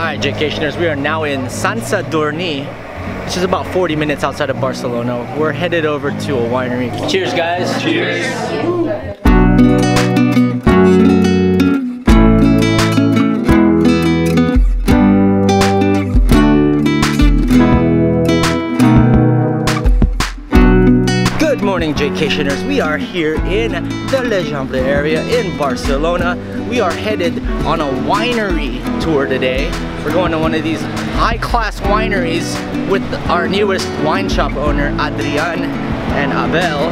Alright, Jaycationers, we are now in Sant Sadurní, which is about 40 minutes outside of Barcelona. We're headed over to a winery. Cheers, guys. Cheers. Cheers. Good morning, Jaycationers. We are here in the L'Eixample area in Barcelona. We are headed on a winery tour today. We're going to one of these high-class wineries with our newest wine shop owner, Adrian and Abel.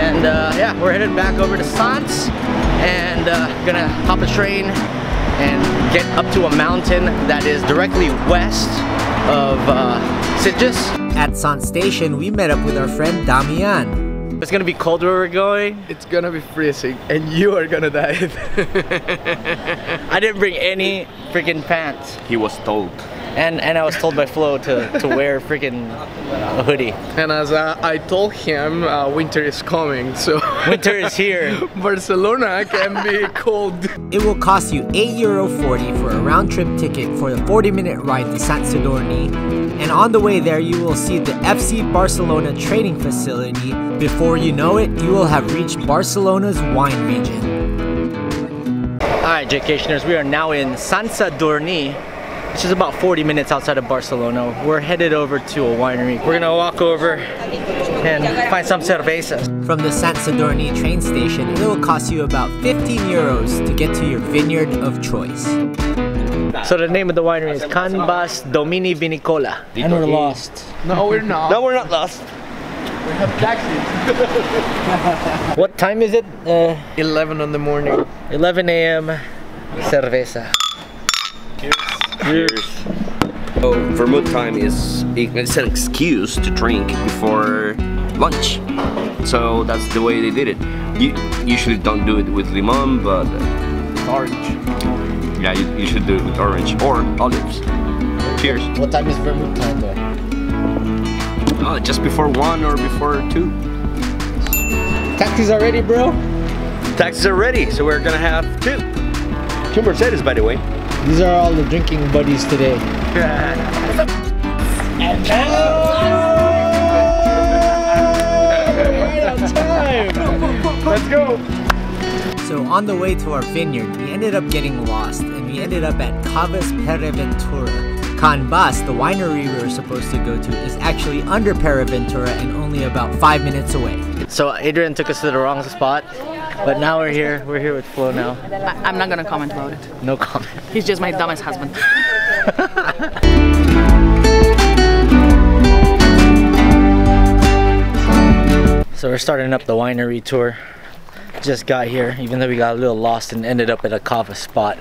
And yeah, we're headed back over to Sants and gonna hop a train and get up to a mountain that is directly west of Sitges. At Sant Station, we met up with our friend Damian. It's gonna be cold where we're going. It's gonna be freezing, and you are gonna die. I didn't bring any freaking pants. He was told. And I was told by Flo to wear freaking a hoodie. And as I told him, winter is coming, so... Winter is here. Barcelona can be cold. It will cost you €8.40 for a round-trip ticket for the 40-minute ride to Sant Sadurní. And on the way there, you will see the FC Barcelona training facility. Before you know it, you will have reached Barcelona's wine region. Alright, Jaycationers, we are now in Sant Sadurní, which is about 40 minutes outside of Barcelona. We're headed over to a winery. We're gonna walk over and find some cervezas. From the Sant Sadurní train station, it will cost you about €15 to get to your vineyard of choice. So the name of the winery is Can Bas Domini Vinicola. And we're lost. No, we're not. No, we're not lost. We have taxis. What time is it? 11 in the morning. 11 a.m. Cerveza. Cheers. Cheers. So vermouth time is an excuse to drink before lunch. So that's the way they did it. You usually don't do it with limon, but... orange. Yeah, you should do it with orange or olives. Cheers. What time is vermouth time there? Oh, just before 1 or before 2. Taxis are ready, bro. Taxis are ready, so we're gonna have two Mercedes, by the way. These are all the drinking buddies today. And now, right on time. Let's go. So on the way to our vineyard, we ended up getting lost, and we ended up at Cavas Pere Ventura. Can Bas, the winery we were supposed to go to, is actually under Pere Ventura and only about 5 minutes away. So Adrian took us to the wrong spot, but now we're here. We're here with Flo now. I'm not gonna comment about it. No comment. He's just my dumbest husband. So we're starting up the winery tour. Just got here, even though we got a little lost and ended up at a cava spot,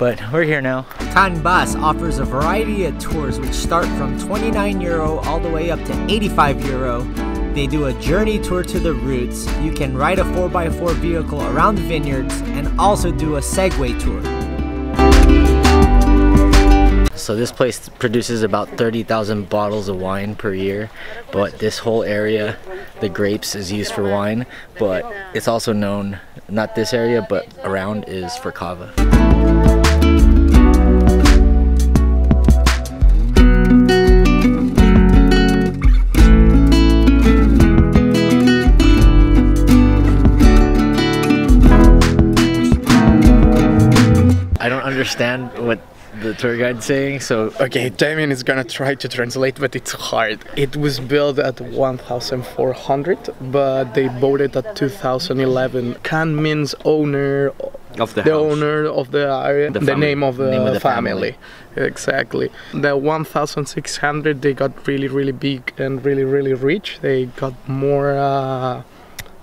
but we're here now. Can Bas offers a variety of tours which start from €29 all the way up to €85. They do a journey tour to the roots. You can ride a 4x4 vehicle around the vineyards and also do a Segway tour. So this place produces about 30,000 bottles of wine per year, but this whole area, the grapes is used for wine, but it's also known, not this area, but around is for cava. I don't understand what the tour guide's saying, so... Okay, Damien is gonna try to translate, but it's hard. It was built at 1,400, but they bought it at 2011. Can means owner of the house. Owner of the area, the name of the family. Exactly. The 1,600, they got really, really big and really, really rich. They got more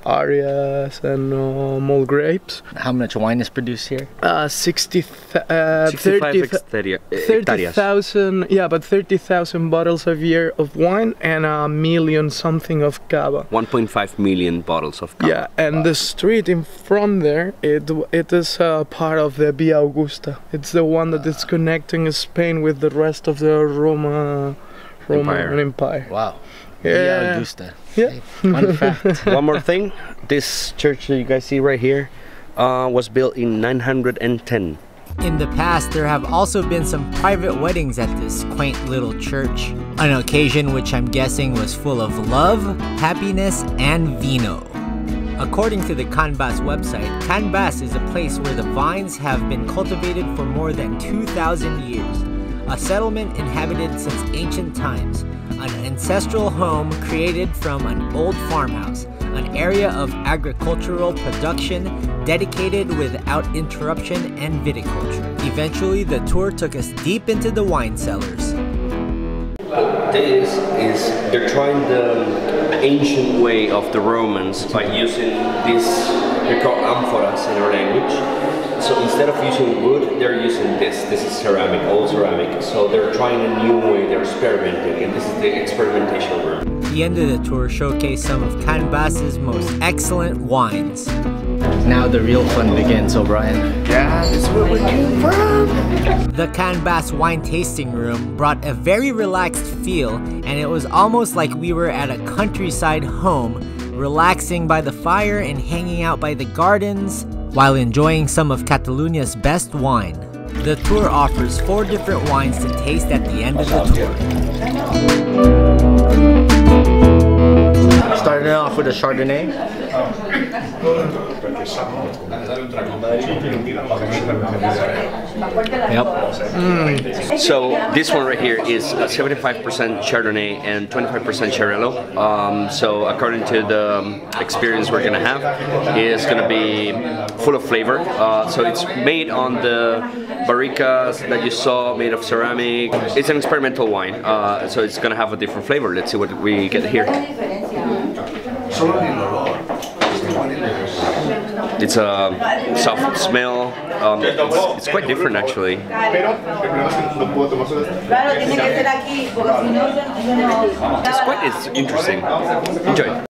areas and more grapes. How much wine is produced here? 30,000, yeah, but 30,000 bottles a year of wine and a million something of cava. 1.5 million bottles of cava. Yeah, and wow. The street in front there, it is part of the Via Augusta. It's the one that is connecting Spain with the rest of the Roman Empire. Wow. Yeah. Via Augusta. Yeah. Fun fact. One more thing, this church that you guys see right here was built in 910. In the past, there have also been some private weddings at this quaint little church, an occasion which I'm guessing was full of love, happiness, and vino. According to the Can Bas website, Can Bas is a place where the vines have been cultivated for more than 2,000 years, a settlement inhabited since ancient times, an ancestral home created from an old farmhouse, an area of agricultural production dedicated without interruption and viticulture. Eventually, the tour took us deep into the wine cellars. What this is, they're trying the ancient way of the Romans by using this, they're called amphoras in our language. So instead of using wood, they're using this. This is ceramic, old ceramic. So they're trying a new way, they're experimenting, and this is the experimentation room. The end of the tour showcased some of Can Bas's most excellent wines. Now the real fun begins, O'Brien. Yeah, this is where we came from! The Can Bas wine tasting room brought a very relaxed feel, and it was almost like we were at a countryside home, relaxing by the fire and hanging out by the gardens, while enjoying some of Catalonia's best wine. The tour offers 4 different wines to taste at the end of the tour. Starting off with a Chardonnay. Yep. Mm. So this one right here is 75% Chardonnay and 25% Chiarello. So according to the experience we're gonna have, it's gonna be full of flavor. So it's made on the barricas that you saw, made of ceramic. It's an experimental wine, so it's gonna have a different flavor. Let's see what we get here. It's a soft smell. It's quite different, actually. It's interesting. Enjoy.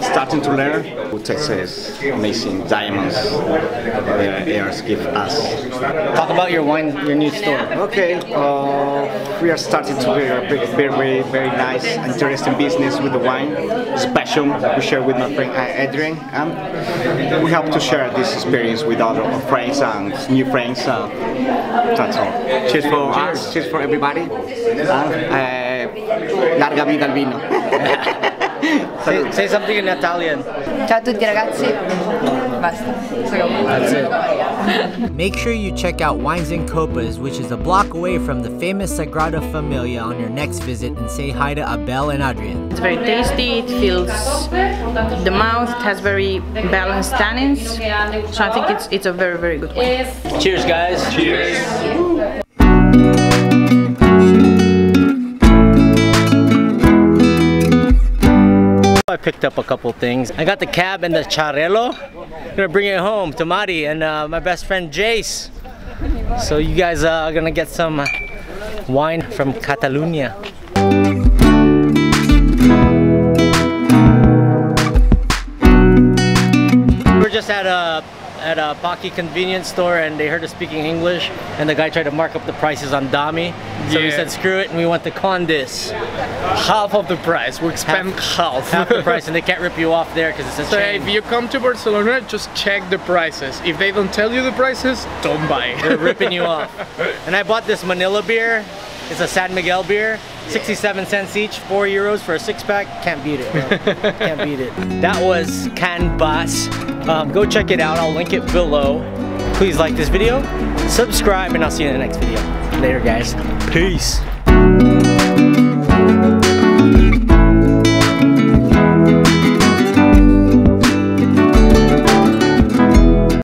Starting to learn. Texas, amazing diamonds. Airs give us. Talk about your wine, your new store. Okay, we are starting to be a very nice, interesting business with the wine. It's a passion we share with my friend Adrian, and we hope to share this experience with other friends and new friends. That's all. Cheers for us. Cheers for everybody. Larga vida al vino. Say something in Italian. Ciao a tutti ragazzi. Basta. That's it. Make sure you check out Wines and Copas, which is a block away from the famous Sagrada Familia, on your next visit, and say hi to Abel and Adrian. It's very tasty. It feels the mouth. It has very balanced tannins. So I think it's a very good wine. Cheers, guys. Cheers. Cheers. I picked up a couple things. I got the cab and the Chiarello. I'm gonna bring it home to Mari and my best friend Jace. So you guys are gonna get some wine from Catalonia. We're just at at a Pocky convenience store and they heard us speaking English, and the guy tried to mark up the prices on Dami. So we said screw it and we went to Condis. Half of the price. We spent half the price, and they can't rip you off there because it's a chain. If you come to Barcelona, just check the prices. If they don't tell you the prices, don't buy. They're ripping you off. And I bought this Manila beer. It's a San Miguel beer, 67 cents each, €4 for a six-pack. Can't beat it, bro. Can't beat it. That was Can Bas. Go check it out. I'll link it below. Please like this video, subscribe, and I'll see you in the next video. Later, guys. Peace.